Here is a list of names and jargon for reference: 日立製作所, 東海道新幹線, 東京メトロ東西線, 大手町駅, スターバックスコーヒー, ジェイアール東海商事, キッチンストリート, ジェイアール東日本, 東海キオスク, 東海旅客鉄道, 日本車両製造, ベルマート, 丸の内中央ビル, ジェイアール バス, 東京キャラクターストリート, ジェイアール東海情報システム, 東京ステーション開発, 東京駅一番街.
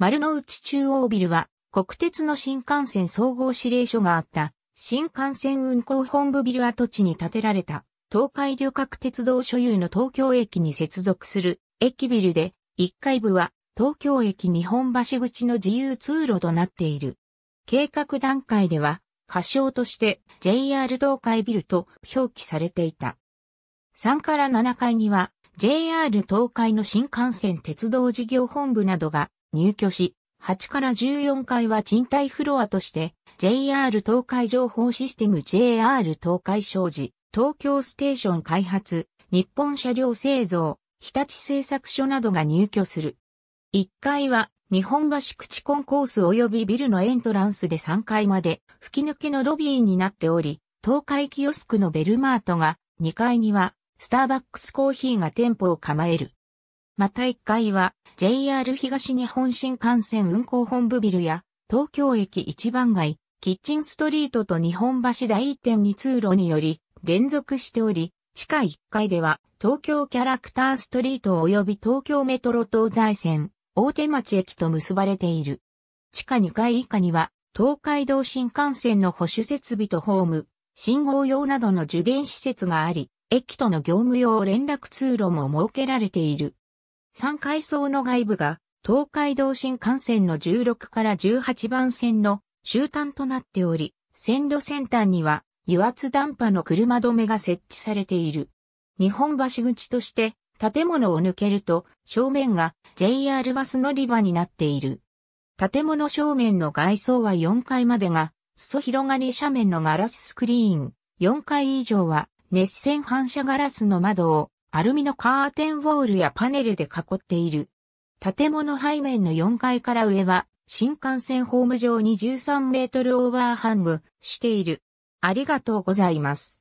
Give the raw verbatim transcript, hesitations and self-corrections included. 丸の内中央ビルは国鉄の新幹線総合指令所があった新幹線運行本部ビル跡地に建てられた東海旅客鉄道所有の東京駅に接続する駅ビルでいっかい部は東京駅日本橋口の自由通路となっている。計画段階では仮称として ジェイアール 東海ビルと表記されていた。さんからななかいには ジェイアール 東海の新幹線鉄道事業本部などが入居し、はちからじゅうよんかいは賃貸フロアとして ジェイアール 東海情報システム ジェイアール 東海商事、東京ステーション開発、日本車両製造、日立製作所などが入居する。いっかいは日本橋口コンコース及びビルのエントランスでさんがいまで吹き抜けのロビーになっており、東海キオスクのベルマートがにかいにはスターバックスコーヒーが店舗を構える。またいっかいは ジェイアール 東日本新幹線運行本部ビルや東京駅いちばんがい、キッチンストリートと日本橋第 いってんに 通路により連続しており、地下いっかいでは東京キャラクターストリート及び東京メトロ東西線、大手町駅と結ばれている。地下にかい以下には、東海道新幹線の保守設備とホーム、信号用などの受電施設があり、駅との業務用連絡通路も設けられている。さんがいそうの外部が、東海道新幹線のじゅうろくからじゅうはちばんせんの終端となっており、線路先端には、油圧ダンパの車止めが設置されている。日本橋口として、建物を抜けると、正面が ジェイアール バス乗り場になっている。建物正面の外装はよんかいまでが、裾広がり斜面のガラススクリーン、よんかい以上は熱線反射ガラスの窓をアルミのカーテンウォールやパネルで囲っている。建物背面のよんかいから上は、新幹線ホーム上にじゅうさんメートルオーバーハングしている。ありがとうございます。